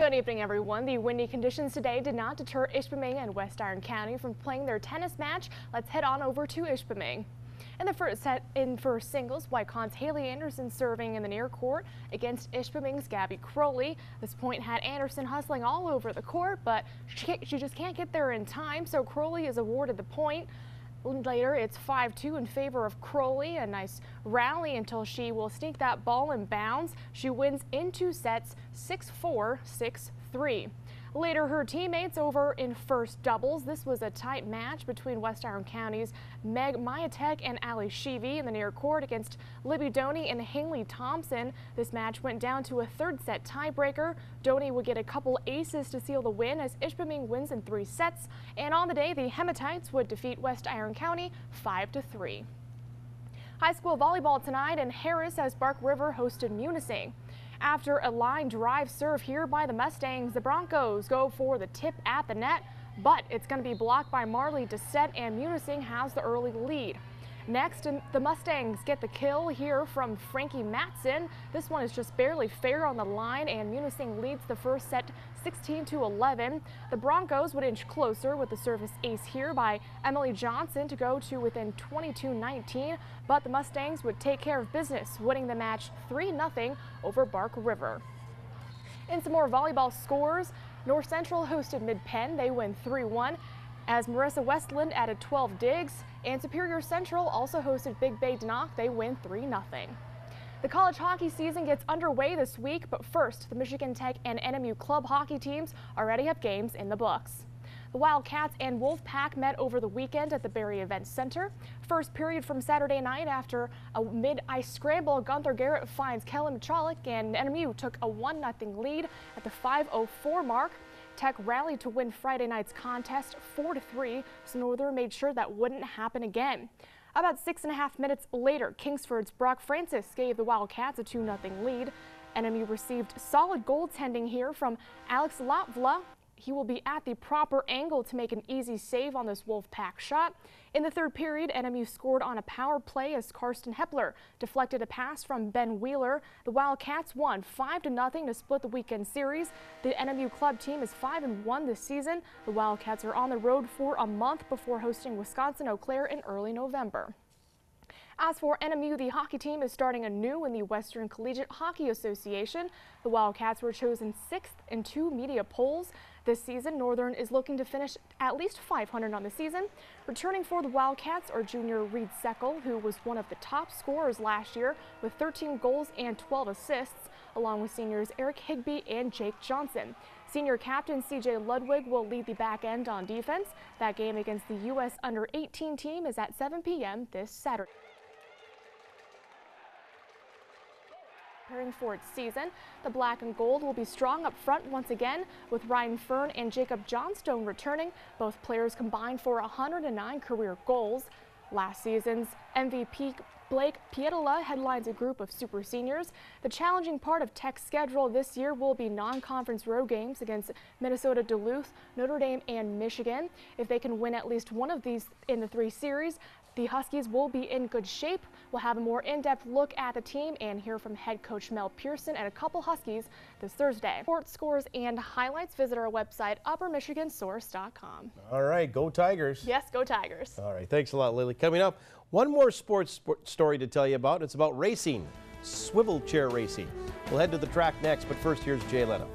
Good evening, everyone. The windy conditions today did not deter Ishpeming and West Iron County from playing their tennis match. Let's head on over to Ishpeming. In the first set in first singles, Wycon's Haley Anderson serving in the near court against Ishpeming's Gabby Crowley. This point had Anderson hustling all over the court, but she just can't get there in time, so Crowley is awarded the point. Later, it's 5-2 in favor of Crowley. A nice rally until she will sneak that ball in bounds. She wins in two sets, 6-4, 6-3. Later, her teammates over in first doubles. This was a tight match between West Iron County's Meg Mayatek and Ali Sheavey in the near court against Libby Dhoni and Hayley Thompson. This match went down to a third set tiebreaker. Dhoni would get a couple aces to seal the win as Ishpeming wins in three sets. And on the day, the Hematites would defeat West Iron County 5-3. High school volleyball tonight in Harris as Bark River hosted Munising. After a line drive serve here by the Mustangs, the Broncos go for the tip at the net, but it's going to be blocked by Marley DeSet, and Munising has the early lead. Next, the Mustangs get the kill here from Frankie Matson. This one is just barely fair on the line, and Munising leads the first set 16-11. The Broncos would inch closer with the service ace here by Emily Johnson to go to within 22-19, but the Mustangs would take care of business, winning the match 3-0 over Bark River. In some more volleyball scores, North Central hosted Midpen. They win 3-1 as Marissa Westland added 12 digs. And Superior Central also hosted Big Bay Dinoch. They win 3-0. The college hockey season gets underway this week, but first, the Michigan Tech and NMU club hockey teams already have games in the books. The Wildcats and Wolfpack met over the weekend at the Berry Events Center. First period from Saturday night after a mid-ice scramble, Gunther Garrett finds Kellen Michalik, and NMU took a 1-0 lead at the 5:04 mark. Tech rallied to win Friday night's contest 4-3, so Northern made sure that wouldn't happen again. About 6.5 minutes later, Kingsford's Brock Francis gave the Wildcats a 2-0 lead. NMU received solid goaltending here from Alex Latvla. He will be at the proper angle to make an easy save on this Wolfpack shot. In the third period, NMU scored on a power play as Karsten Hepler deflected a pass from Ben Wheeler. The Wildcats won 5-0 to split the weekend series. The NMU club team is 5-1 this season. The Wildcats are on the road for a month before hosting Wisconsin-Eau Claire in early November. As for NMU, the hockey team is starting anew in the Western Collegiate Hockey Association. The Wildcats were chosen 6th in 2 media polls. This season, Northern is looking to finish at least .500 on the season. Returning for the Wildcats are junior Reed Seckel, who was one of the top scorers last year with 13 goals and 12 assists, along with seniors Eric Higby and Jake Johnson. Senior captain CJ Ludwig will lead the back end on defense. That game against the U.S. Under-18 team is at 7 p.m. this Saturday. Preparing for its season, the black and gold will be strong up front once again with Ryan Fern and Jacob Johnstone returning. Both players combined for 109 career goals. Last season's MVP Blake Pietola headlines a group of super seniors. The challenging part of Tech's schedule this year will be non-conference road games against Minnesota Duluth, Notre Dame, and Michigan. If they can win at least one of these in the 3 series, the Huskies will be in good shape. We'll have a more in-depth look at the team and hear from head coach Mel Pearson and a couple Huskies this Thursday. Sports scores and highlights, visit our website, uppermichigansource.com. All right, go Tigers. Yes, go Tigers. All right, thanks a lot, Lily. Coming up, one more sports story to tell you about. It's about racing, swivel chair racing. We'll head to the track next, but first, here's Jay Leno.